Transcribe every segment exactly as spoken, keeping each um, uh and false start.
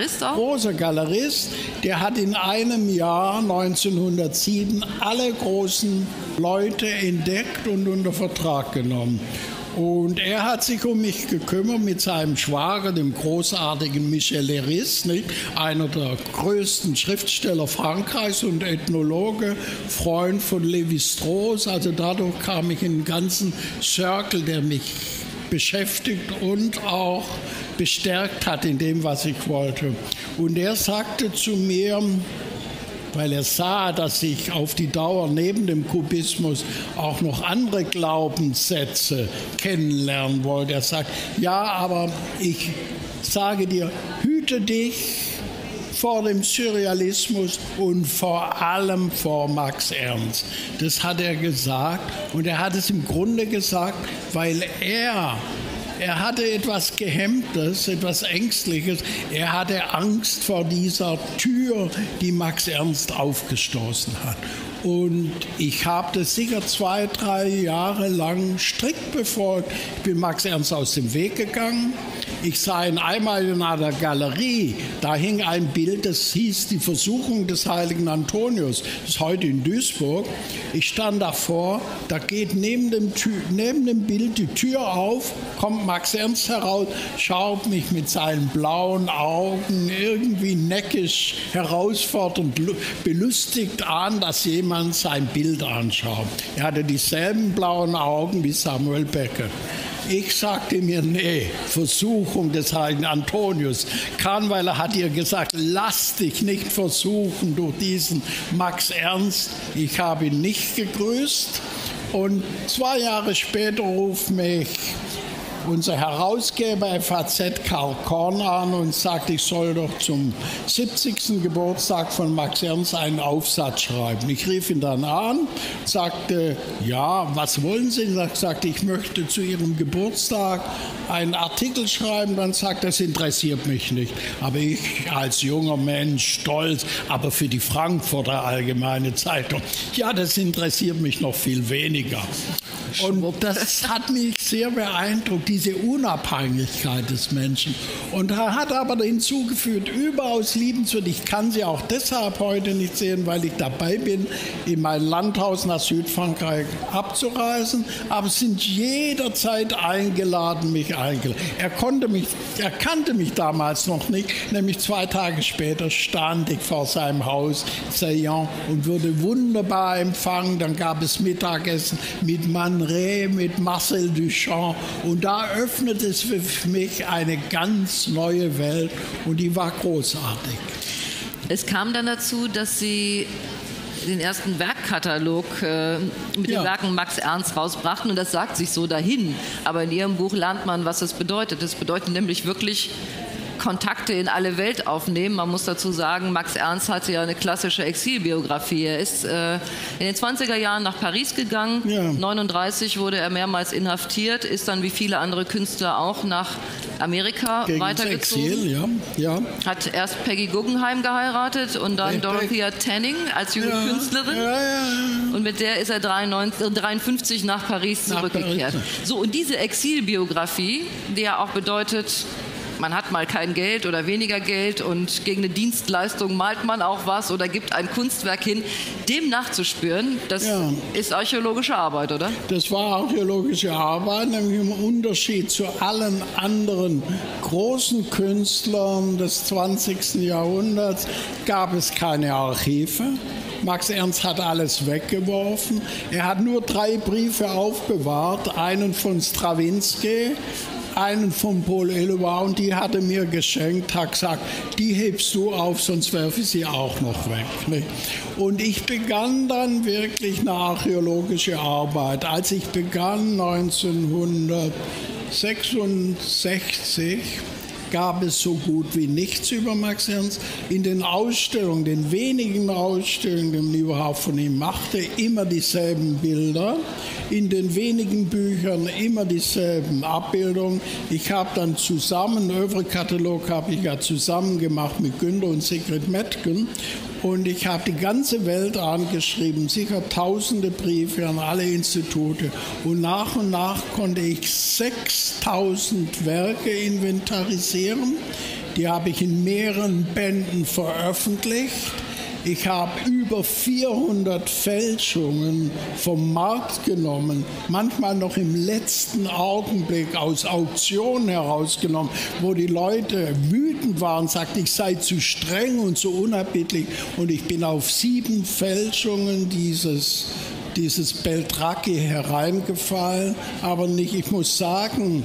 Christoph? Großer Galerist, der hat in einem Jahr neunzehnhundertsieben alle großen Leute entdeckt und unter Vertrag genommen. Und er hat sich um mich gekümmert mit seinem Schwager, dem großartigen Michel Leris, nicht? Einer der größten Schriftsteller Frankreichs und Ethnologe, Freund von Lévi-Strauss. Also dadurch kam ich in den ganzen Circle, der mich beschäftigt und auch bestärkt hat in dem, was ich wollte. Und er sagte zu mir, weil er sah, dass ich auf die Dauer neben dem Kubismus auch noch andere Glaubenssätze kennenlernen wollte. Er sagt, ja, aber ich sage dir, hüte dich vor dem Surrealismus und vor allem vor Max Ernst. Das hat er gesagt und er hat es im Grunde gesagt, weil er... Er hatte etwas Gehemmtes, etwas Ängstliches. Er hatte Angst vor dieser Tür, die Max Ernst aufgestoßen hat. Und ich habe das sicher zwei, drei Jahre lang strikt befolgt. Ich bin Max Ernst aus dem Weg gegangen. Ich sah ihn einmal in einer Galerie. Da hing ein Bild, das hieß die Versuchung des heiligen Antonius. Das ist heute in Duisburg. Ich stand davor, da geht neben dem, neben dem Bild die Tür auf, kommt Max Ernst heraus, schaut mich mit seinen blauen Augen irgendwie neckisch, herausfordernd, belustigt an, dass jemand sein Bild anschauen. Er hatte dieselben blauen Augen wie Samuel Beckett. Ich sagte mir, nee, Versuchung des heiligen Antonius. Kahnweiler hat ihr gesagt, lass dich nicht versuchen durch diesen Max Ernst. Ich habe ihn nicht gegrüßt und zwei Jahre später ruft mich unser Herausgeber F A Z Karl Korn an und sagt, ich soll doch zum siebzigsten Geburtstag von Max Ernst einen Aufsatz schreiben. Ich rief ihn dann an, sagte, ja, was wollen Sie? Ich sagte, ich möchte zu Ihrem Geburtstag einen Artikel schreiben. Dann sagt er, das interessiert mich nicht. Aber ich als junger Mensch, stolz, aber für die Frankfurter Allgemeine Zeitung, ja, das interessiert mich noch viel weniger. Und das hat mich sehr beeindruckt, diese Unabhängigkeit des Menschen. Und er hat aber hinzugefügt, überaus liebenswürdig, ich kann sie auch deshalb heute nicht sehen, weil ich dabei bin, in mein Landhaus nach Südfrankreich abzureisen, aber sind jederzeit eingeladen, mich eingeladen. Er konnte mich, er kannte mich damals noch nicht, nämlich zwei Tage später stand ich vor seinem Haus, Seyon, und wurde wunderbar empfangen. Dann gab es Mittagessen mit Man Ray, mit Marcel Duchamp, und da öffnet es für mich eine ganz neue Welt und die war großartig. Es kam dann dazu, dass Sie den ersten Werkkatalog äh, mit ja. den Werken Max Ernst rausbrachten und das sagt sich so dahin, aber in Ihrem Buch lernt man, was das bedeutet. Das bedeutet nämlich wirklich Kontakte in alle Welt aufnehmen. Man muss dazu sagen, Max Ernst hatte ja eine klassische Exilbiografie. Er ist äh, in den zwanziger Jahren nach Paris gegangen. neunzehnhundertneununddreißig ja. wurde er mehrmals inhaftiert, ist dann wie viele andere Künstler auch nach Amerika Gegen weitergezogen. Exil, ja. Ja. Hat erst Peggy Guggenheim geheiratet und dann Be Dorothea Tanning als junge ja. Künstlerin. Ja, ja, ja. Und mit der ist er dreiundfünfzig nach Paris nach zurückgekehrt. Paris. So, und diese Exilbiografie, die ja auch bedeutet, man hat mal kein Geld oder weniger Geld und gegen eine Dienstleistung malt man auch was oder gibt ein Kunstwerk hin. Dem nachzuspüren, das ja. ist archäologische Arbeit, oder? Das war archäologische Arbeit, nämlich im Unterschied zu allen anderen großen Künstlern des zwanzigsten Jahrhunderts gab es keine Archive. Max Ernst hat alles weggeworfen. Er hat nur drei Briefe aufbewahrt, einen von Stravinsky, einen von Paul Eluard, und die hatte mir geschenkt, hat gesagt, die hebst du auf, sonst werfe ich sie auch noch weg. Und ich begann dann wirklich eine archäologische Arbeit. Als ich begann neunzehnhundertsechsundsechzig, gab es so gut wie nichts über Max Ernst. In den Ausstellungen, den wenigen Ausstellungen, die man überhaupt von ihm machte, immer dieselben Bilder. In den wenigen Büchern immer dieselben Abbildungen. Ich habe dann zusammen, einen Övre-Katalog habe ich ja zusammen gemacht mit Günther und Sigrid Metgen. Und ich habe die ganze Welt angeschrieben, sicher tausende Briefe an alle Institute. Und nach und nach konnte ich sechstausend Werke inventarisieren. Die habe ich in mehreren Bänden veröffentlicht. Ich habe über vierhundert Fälschungen vom Markt genommen, manchmal noch im letzten Augenblick aus Auktionen herausgenommen, wo die Leute wütend waren, sagten, ich sei zu streng und zu unerbittlich. Und ich bin auf sieben Fälschungen dieses, dieses Beltracchi hereingefallen. Aber nicht, ich muss sagen,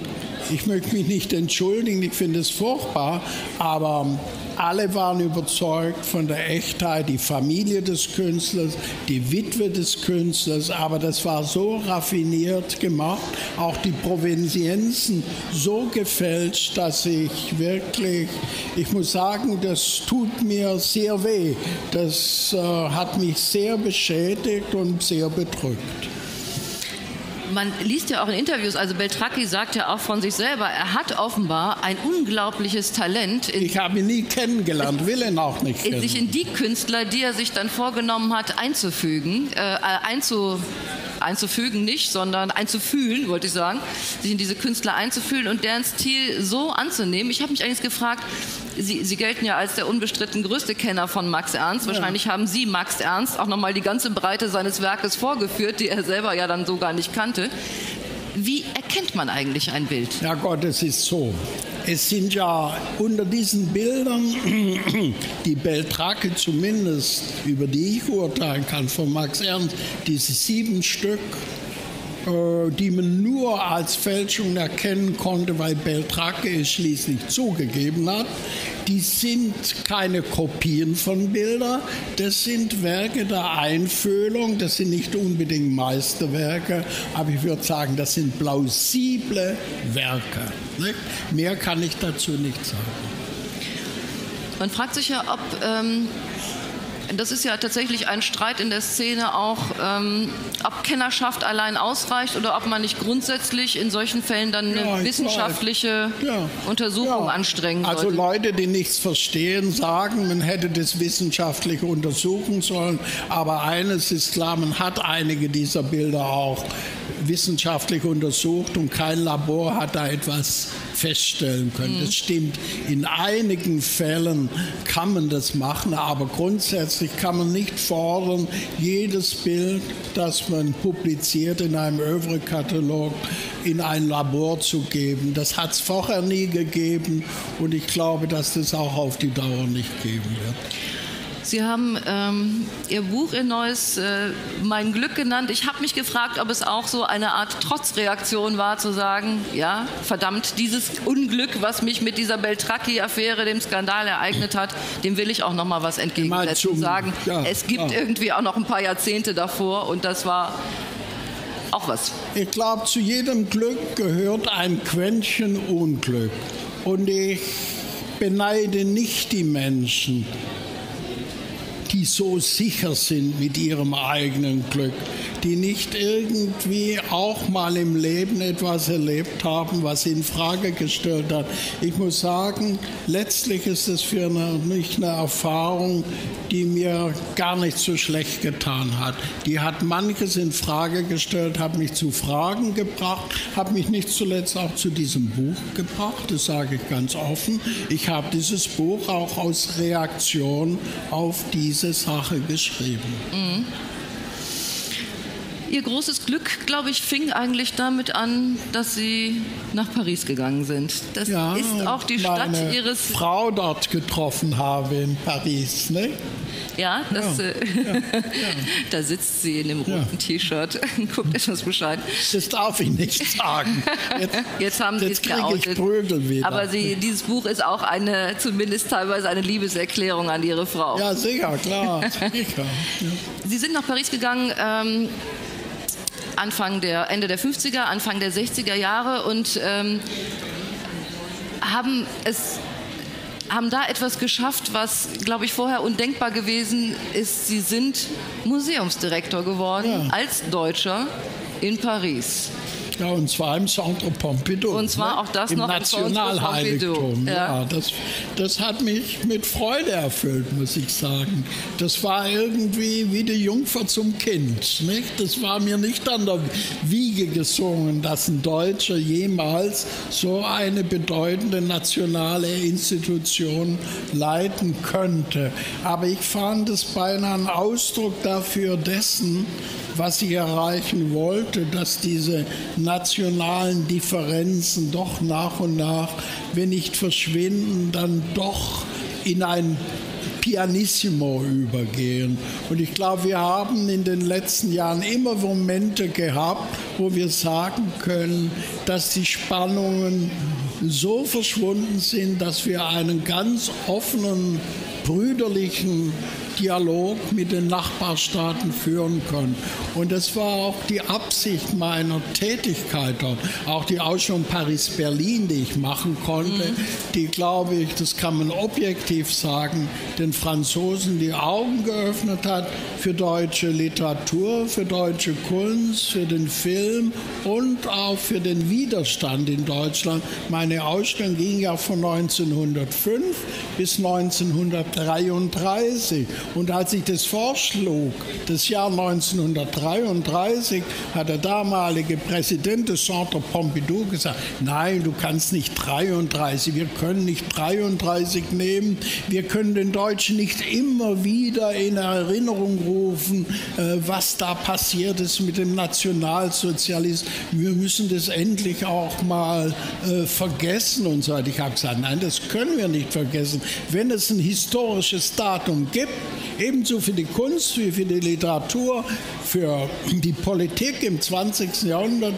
ich möchte mich nicht entschuldigen, ich finde es furchtbar, aber alle waren überzeugt von der Echtheit, die Familie des Künstlers, die Witwe des Künstlers, aber das war so raffiniert gemacht, auch die Provenienzen so gefälscht, dass ich wirklich, ich muss sagen, das tut mir sehr weh. Das äh, hat mich sehr beschädigt und sehr bedrückt. Man liest ja auch in Interviews, also Beltracchi sagt ja auch von sich selber, er hat offenbar ein unglaubliches Talent. In, ich habe ihn nie kennengelernt, will ihn auch nicht kennen. Sich in die Künstler, die er sich dann vorgenommen hat, einzufügen, äh, einzu, einzufügen nicht, sondern einzufühlen, wollte ich sagen, sich in diese Künstler einzufühlen und deren Stil so anzunehmen. Ich habe mich eigentlich gefragt, Sie, Sie gelten ja als der unbestritten größte Kenner von Max Ernst. Wahrscheinlich ja. haben Sie Max Ernst auch nochmal die ganze Breite seines Werkes vorgeführt, die er selber ja dann so gar nicht kannte. Wie erkennt man eigentlich ein Bild? Ja Gott, es ist so. Es sind ja unter diesen Bildern, die Beltracchi zumindest, über die ich urteilen kann, von Max Ernst, diese sieben Stück, die man nur als Fälschung erkennen konnte, weil Beltracchi es schließlich zugegeben hat, die sind keine Kopien von Bildern, das sind Werke der Einfühlung, das sind nicht unbedingt Meisterwerke, aber ich würde sagen, das sind plausible Werke. Nicht? Mehr kann ich dazu nicht sagen. Man fragt sich ja, ob... Ähm Das ist ja tatsächlich ein Streit in der Szene auch, ähm, ob Kennerschaft allein ausreicht oder ob man nicht grundsätzlich in solchen Fällen dann eine ja, wissenschaftliche ja. Untersuchung ja. anstrengen sollte. Also Leute, die nichts verstehen, sagen, man hätte das wissenschaftlich untersuchen sollen. Aber eines ist klar, man hat einige dieser Bilder auch wissenschaftlich untersucht und kein Labor hat da etwas feststellen können. Mhm. Das stimmt, in einigen Fällen kann man das machen, aber grundsätzlich kann man nicht fordern, jedes Bild, das man publiziert in einem Œuvre-Katalog, in ein Labor zu geben. Das hat es vorher nie gegeben und ich glaube, dass das auch auf die Dauer nicht geben wird. Sie haben ähm, Ihr Buch, Ihr neues, äh, Mein Glück genannt. Ich habe mich gefragt, ob es auch so eine Art Trotzreaktion war, zu sagen, ja, verdammt, dieses Unglück, was mich mit dieser Beltracchi-Affäre, dem Skandal ereignet hat, dem will ich auch noch mal was entgegensetzen und sagen, ja, es gibt ja. irgendwie auch noch ein paar Jahrzehnte davor und das war... auch was. Ich glaube, zu jedem Glück gehört ein Quäntchen Unglück. Und ich beneide nicht die Menschen, die so sicher sind mit ihrem eigenen Glück, die nicht irgendwie auch mal im Leben etwas erlebt haben, was sie in Frage gestellt hat. Ich muss sagen, letztlich ist es für mich eine Erfahrung, die mir gar nicht so schlecht getan hat. Die hat manches in Frage gestellt, hat mich zu Fragen gebracht, hat mich nicht zuletzt auch zu diesem Buch gebracht, das sage ich ganz offen. Ich habe dieses Buch auch aus Reaktion auf diese Sache geschrieben. Mhm. Ihr großes Glück, glaube ich, fing eigentlich damit an, dass Sie nach Paris gegangen sind. Das ja, ist auch die Stadt Ihres... Frau dort getroffen habe in Paris, ne? Ja, das, ja, ja, ja. Da sitzt sie in dem roten ja. T-Shirt und guckt etwas bescheiden. Das darf ich nicht sagen. Jetzt, jetzt haben jetzt Sie es ich Prügel wieder. Aber sie, dieses Buch ist auch eine, zumindest teilweise eine Liebeserklärung an Ihre Frau. Ja, sicher, klar. Sicher. Ja. Sie sind nach Paris gegangen... Ähm, Anfang der, Ende der fünfziger, Anfang der sechziger Jahre und ähm, haben, es, haben da etwas geschafft, was, glaube ich, vorher undenkbar gewesen ist. Sie sind Museumsdirektor geworden, ja. als Deutscher in Paris. Ja, und zwar im Centre Pompidou. Und zwar auch das ne? noch im Nationalheiligtum. Ja. Ja, das, das hat mich mit Freude erfüllt, muss ich sagen. Das war irgendwie wie die Jungfer zum Kind. Nicht? Das war mir nicht an der Wiege gesungen, dass ein Deutscher jemals so eine bedeutende nationale Institution leiten könnte. Aber ich fand es beinahe ein Ausdruck dafür dessen, was ich erreichen wollte, dass diese nationalen Differenzen doch nach und nach, wenn nicht verschwinden, dann doch in ein Pianissimo übergehen. Und ich glaube, wir haben in den letzten Jahren immer Momente gehabt, wo wir sagen können, dass die Spannungen so verschwunden sind, dass wir einen ganz offenen, brüderlichen Dialog mit den Nachbarstaaten führen können. Und das war auch die Absicht meiner Tätigkeit dort. Auch die Ausstellung Paris-Berlin, die ich machen konnte, mhm. die, glaube ich, das kann man objektiv sagen, den Franzosen die Augen geöffnet hat für deutsche Literatur, für deutsche Kunst, für den Film und auch für den Widerstand in Deutschland. Meine Ausstellung ging ja von neunzehnhundertfünf bis neunzehnhundertdreiunddreißig. Und als ich das vorschlug, das Jahr neunzehnhundertdreiunddreißig, hat der damalige Präsident des Centre Pompidou gesagt, nein, du kannst nicht dreiunddreißig, wir können nicht dreiunddreißig nehmen, wir können den Deutschen nicht immer wieder in Erinnerung rufen, was da passiert ist mit dem Nationalsozialismus, wir müssen das endlich auch mal vergessen und so. Ich habe gesagt, nein, das können wir nicht vergessen. Wenn es ein historisches Datum gibt, ebenso für die Kunst wie für die Literatur, für die Politik im zwanzigsten Jahrhundert,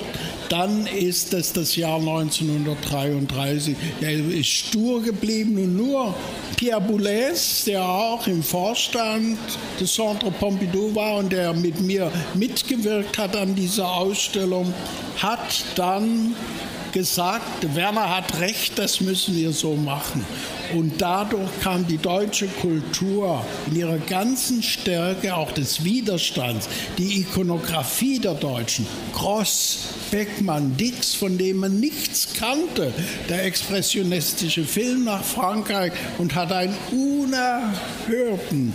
dann ist es das Jahr neunzehnhundertdreiunddreißig. Er ist stur geblieben und nur Pierre Boulez, der auch im Vorstand des Centre Pompidou war und der mit mir mitgewirkt hat an dieser Ausstellung, hat dann gesagt, Werner hat recht, das müssen wir so machen. Und dadurch kam die deutsche Kultur in ihrer ganzen Stärke auch des Widerstands, die Ikonografie der Deutschen, Grosz, Beckmann, Dix, von dem man nichts kannte, der expressionistische Film nach Frankreich und hat einen unerhörten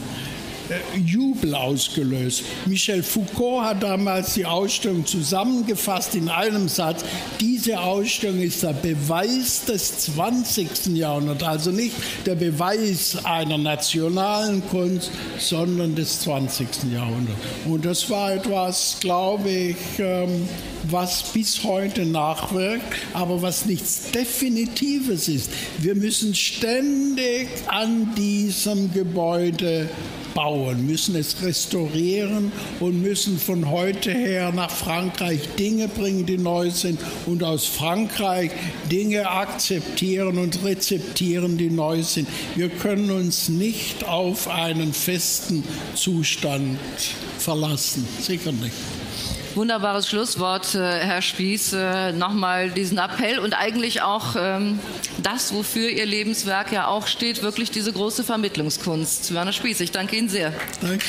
Jubel ausgelöst. Michel Foucault hat damals die Ausstellung zusammengefasst in einem Satz. Diese Ausstellung ist der Beweis des zwanzigsten Jahrhunderts, also nicht der Beweis einer nationalen Kunst, sondern des zwanzigsten Jahrhunderts. Und das war etwas, glaube ich, was bis heute nachwirkt, aber was nichts Definitives ist. Wir müssen ständig an diesem Gebäude bauen, müssen es restaurieren und müssen von heute her nach Frankreich Dinge bringen, die neu sind und aus Frankreich Dinge akzeptieren und rezeptieren, die neu sind. Wir können uns nicht auf einen festen Zustand verlassen, sicher nicht. Wunderbares Schlusswort, Herr Spies. Nochmal diesen Appell und eigentlich auch ähm, das, wofür Ihr Lebenswerk ja auch steht, wirklich diese große Vermittlungskunst. Werner Spies, ich danke Ihnen sehr. Danke.